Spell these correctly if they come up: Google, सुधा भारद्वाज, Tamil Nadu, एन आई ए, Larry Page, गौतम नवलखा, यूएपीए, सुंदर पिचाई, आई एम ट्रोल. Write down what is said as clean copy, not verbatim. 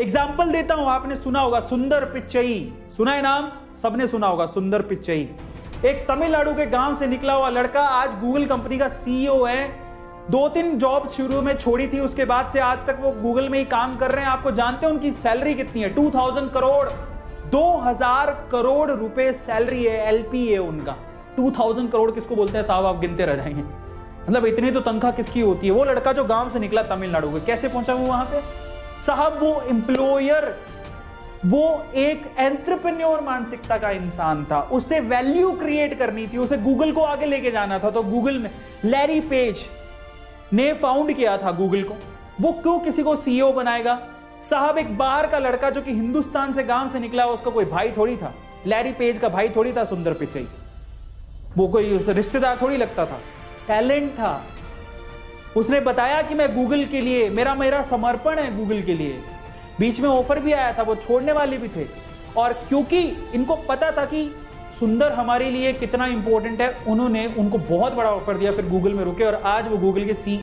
Example देता हूं, आपने सुना होगा सुंदर पिचाई, सुना है नाम, सबने सुना होगा सुंदर पिचाई। एक तमिलनाडु के गांव से निकला हुआ लड़का आज गूगल कंपनी का सीईओ है। 2-3 जॉब शुरू में छोड़ी थी, उसके बाद से आज तक वो गूगल में ही काम कर रहे हैं। आपको जानते हैं उनकी सैलरी कितनी है? 2000 करोड़, 2000 करोड़ रुपए सैलरी है, एलपी है उनका। 2000 करोड़ किसको बोलते हैं साहब, आप गिनते रह जाएंगे, मतलब इतनी तो तनख्वाह किसकी होती है। वो लड़का जो गांव से निकला तमिलनाडु में, कैसे पहुंचा वो वहां पे साहब? वो एम्प्लॉयर, वो एक एंटरप्रेन्योर मानसिकता का इंसान था, उसे वैल्यू क्रिएट करनी थी, उसे गूगल को आगे लेके जाना था। तो गूगल ने, लैरी पेज ने फाउंड किया था गूगल को, वो क्यों किसी को सीईओ बनाएगा साहब? एक बाहर का लड़का जो कि हिंदुस्तान से गांव से निकला, उसका कोई भाई थोड़ी था, लैरी पेज का भाई थोड़ी था सुंदर पिचाई, वो कोई रिश्तेदार थोड़ी लगता था, टैलेंट था। उसने बताया कि मैं गूगल के लिए, मेरा समर्पण है गूगल के लिए। बीच में ऑफर भी आया था, वो छोड़ने वाले भी थे, और क्योंकि इनको पता था कि सुंदर हमारे लिए कितना इंपॉर्टेंट है, उन्होंने उनको बहुत बड़ा ऑफर दिया, फिर गूगल में रुके और आज वो गूगल के सी